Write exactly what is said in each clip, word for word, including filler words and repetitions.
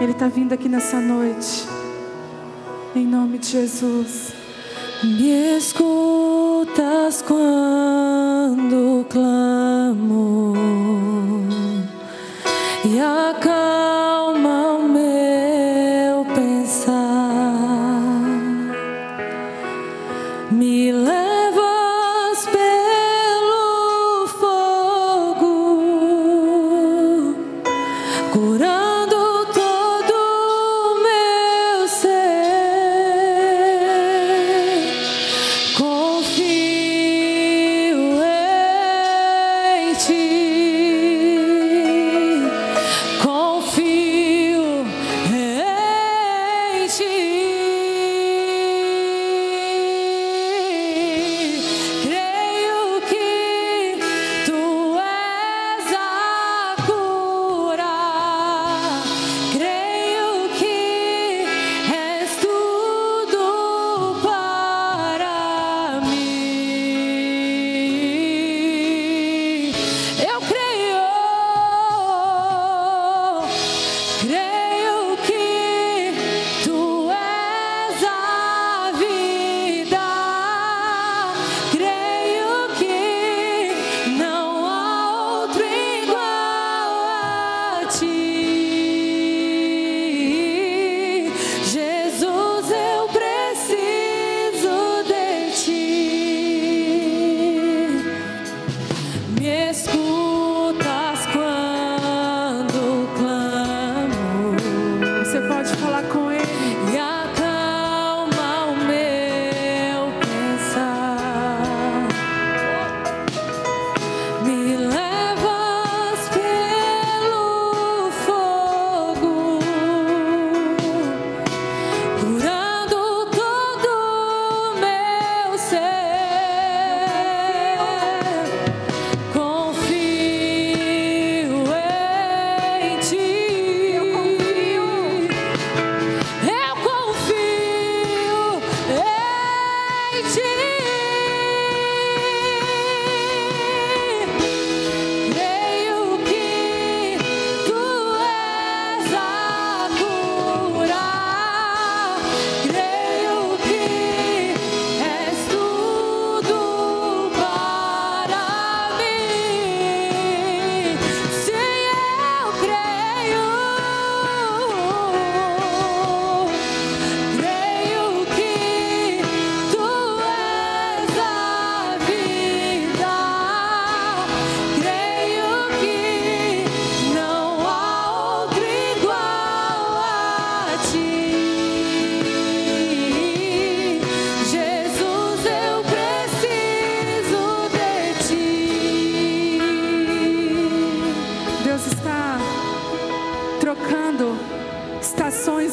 Ele está vindo aqui nessa noite, em nome de Jesus. Me escutas quando clamo e acalma o meu pensar. Me levas pelo fogo, curando.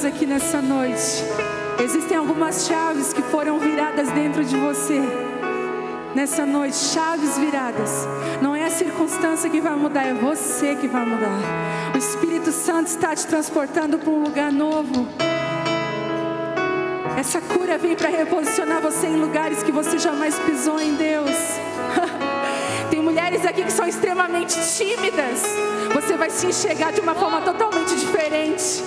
Aqui nessa noite existem algumas chaves que foram viradas dentro de você nessa noite, chaves viradas. Não é a circunstância que vai mudar, é você que vai mudar. O Espírito Santo está te transportando para um lugar novo. Essa cura vem para reposicionar você em lugares que você jamais pisou em Deus. Tem mulheres aqui que são extremamente tímidas. Você vai se enxergar de uma forma totalmente diferente.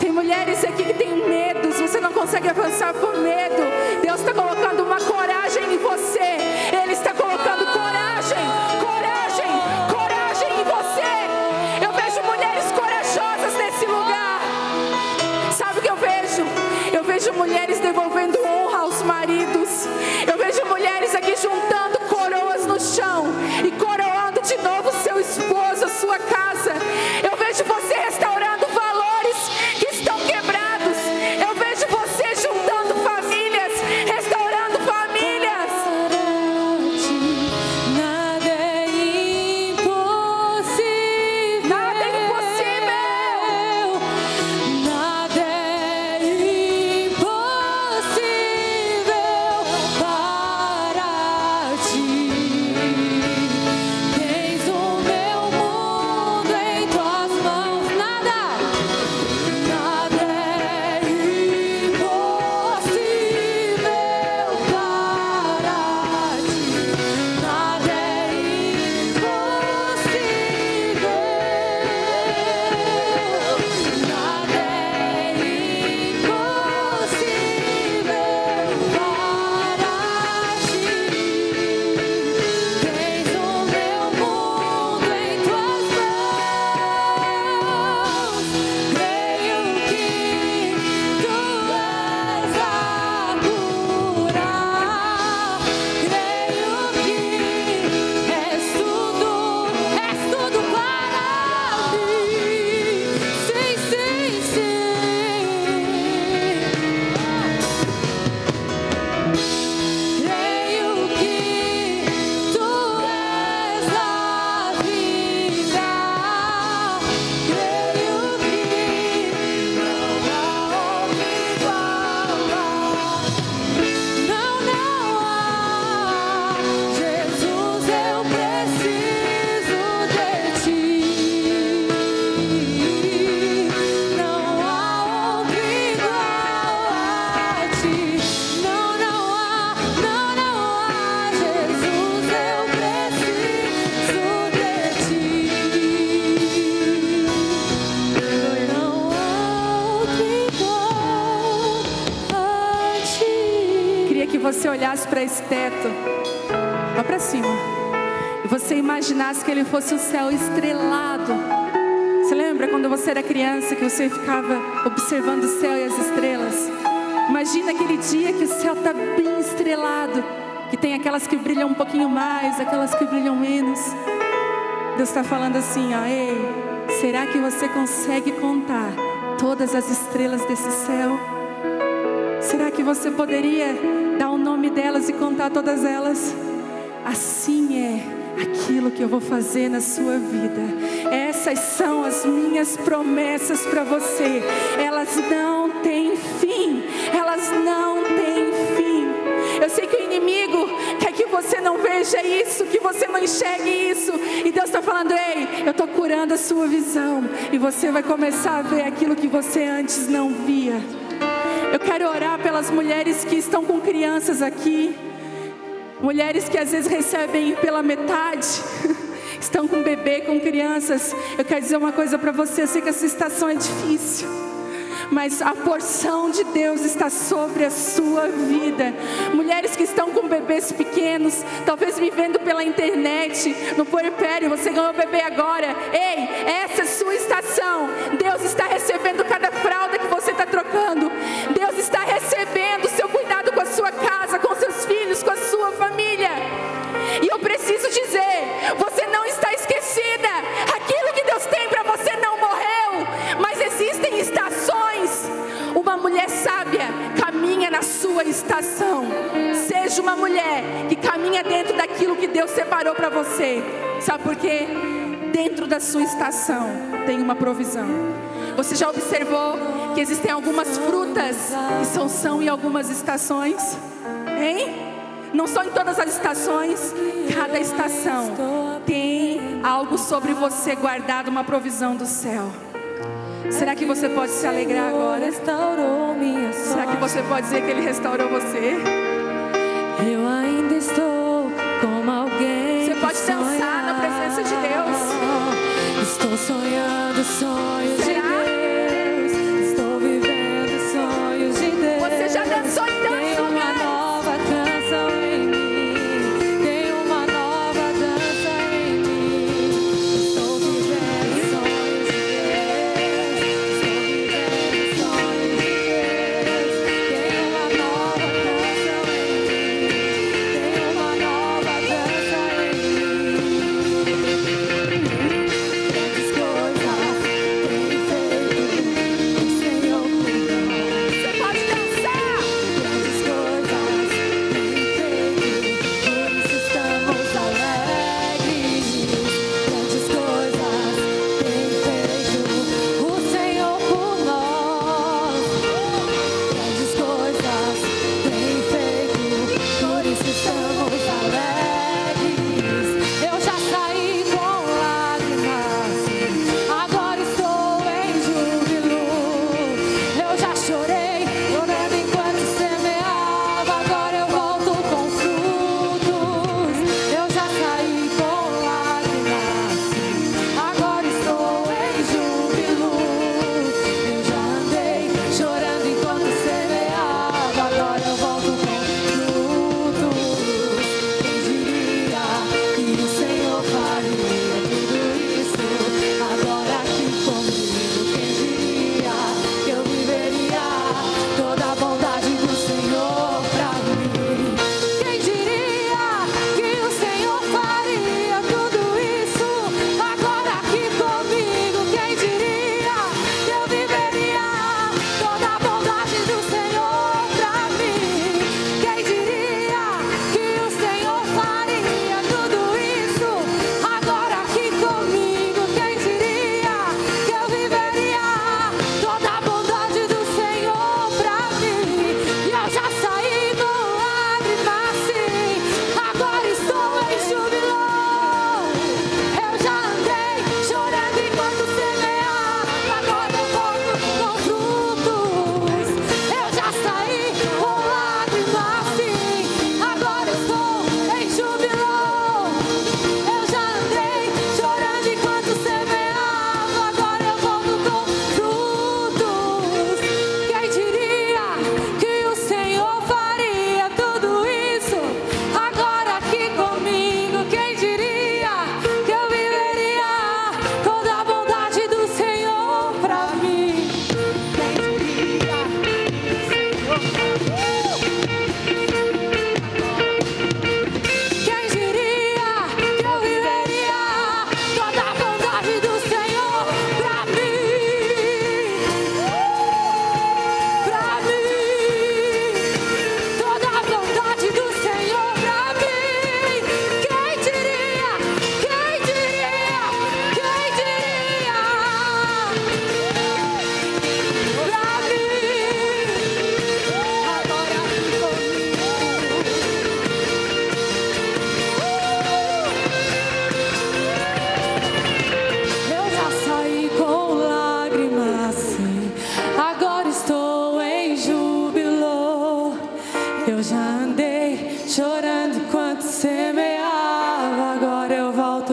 Tem mulheres aqui que têm medos, você não consegue avançar por medo. Deus está colocando uma coragem em você. Ele está colocando coragem, coragem, coragem em você. Eu vejo mulheres corajosas nesse lugar. Sabe o que eu vejo? Eu vejo mulheres devolvendo honra aos maridos. Eu vejo mulheres aqui juntando coroas no chão e coroando de novo seu esposo, sua casa. Eu vejo você restaurando valores que estão quebrados. Eu vejo você juntando famílias. você olhasse para esse teto, lá para cima, e você imaginasse que ele fosse o céu estrelado. Você lembra quando você era criança que você ficava observando o céu e as estrelas? Imagina aquele dia que o céu está bem estrelado, que tem aquelas que brilham um pouquinho mais, aquelas que brilham menos. Deus está falando assim, ó, ei, será que você consegue contar todas as estrelas desse céu? Será que você poderia dar o nome delas e contar todas elas? Assim é aquilo que eu vou fazer na sua vida. Essas são as minhas promessas para você. Elas não têm fim. Elas não têm fim. Eu sei que o inimigo quer que você não veja isso, que você não enxergue isso. E Deus está falando, ei, eu estou curando a sua visão. E você vai começar a ver aquilo que você antes não via. Eu quero orar pelas mulheres que estão com crianças aqui. Mulheres que às vezes recebem pela metade. Estão com bebê, com crianças. Eu quero dizer uma coisa para você. Eu sei que essa estação é difícil. Mas a porção de Deus está sobre a sua vida. Mulheres que estão com bebês pequenos. Talvez me vendo pela internet. No puerpério, você ganhou bebê agora. Ei, essa é sua estação. Deus está recebendo cada fralda que você está trocando. Deus está recebendo o seu cuidado com a sua casa, com seus filhos, com a sua família. E eu preciso dizer, você não está esquecida. Aquilo que Deus tem para você não morreu, mas existem estações. Uma mulher sábia caminha na sua estação. Seja uma mulher que caminha dentro daquilo que Deus separou para você. Sabe por quê? Dentro da sua estação tem uma provisão. Você já observou que existem algumas frutas que são são em algumas estações? Hein? Não são em todas as estações. Cada estação tem algo sobre você guardado, uma provisão do céu. Será que você pode se alegrar agora? Será que você pode dizer que Ele restaurou você? Eu ainda estou como alguém. Você pode dançar na presença de Deus. Estou sonhando sonhos de Deus. Estou vivendo sonhos de Deus. Você já dançou em tantos lugares.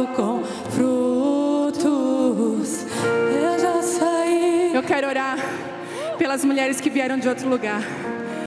acordo com frutos. Eu já saí. Eu quero orar pelas mulheres que vieram de outro lugar.